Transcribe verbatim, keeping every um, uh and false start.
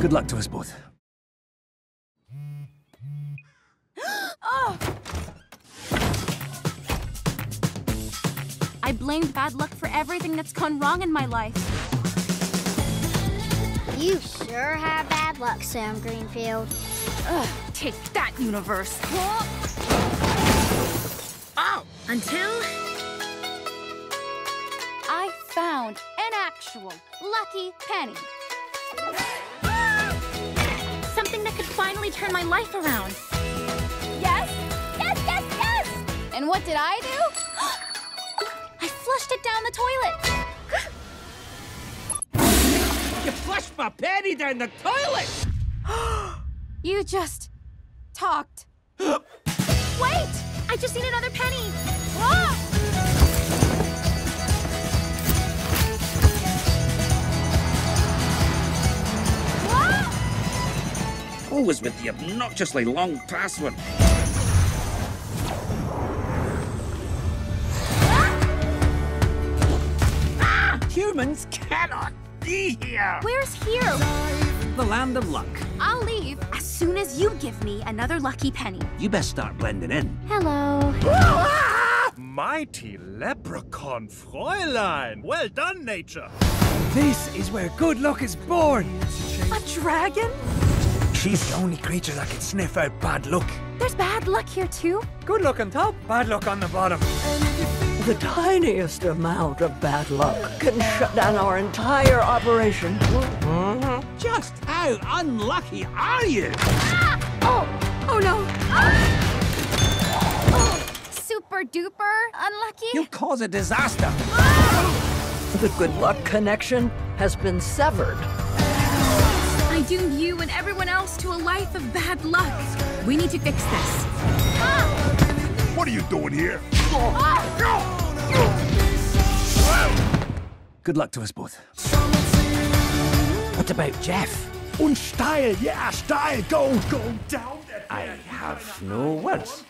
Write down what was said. Good luck to us both. Oh. I blamed bad luck for everything that's gone wrong in my life. You sure have bad luck, Sam Greenfield. Ugh, take that, universe. Oh, until... I found an actual lucky penny. Something that could finally turn my life around. Yes, yes, yes, yes! And what did I do? I flushed it down the toilet. You flushed my penny down the toilet! You just... talked. Wait! I just need another penny! Whoa! Always with the obnoxiously long password. Ah! Ah! Humans cannot be here! Where's here? The Land of Luck. I'll leave as soon as you give me another lucky penny. You best start blending in. Hello. Ah! Mighty leprechaun Fräulein. Well done, nature. This is where good luck is born. A dragon? She's the only creature that can sniff out bad luck. There's bad luck here too? Good luck on top, bad luck on the bottom. The tiniest amount of bad luck can shut down our entire operation. Mm-hmm. Just how unlucky are you? Ah! Oh! Oh no! Ah! Oh. Super duper unlucky? You'll cause a disaster. Ah! The good luck connection has been severed. I doomed you and everyone else to a life of bad luck. We need to fix this. Ah! What are you doing here? Ah! Good luck to us both. What about Jeff? Und steil, yeah, steil, go, go down. I have no words.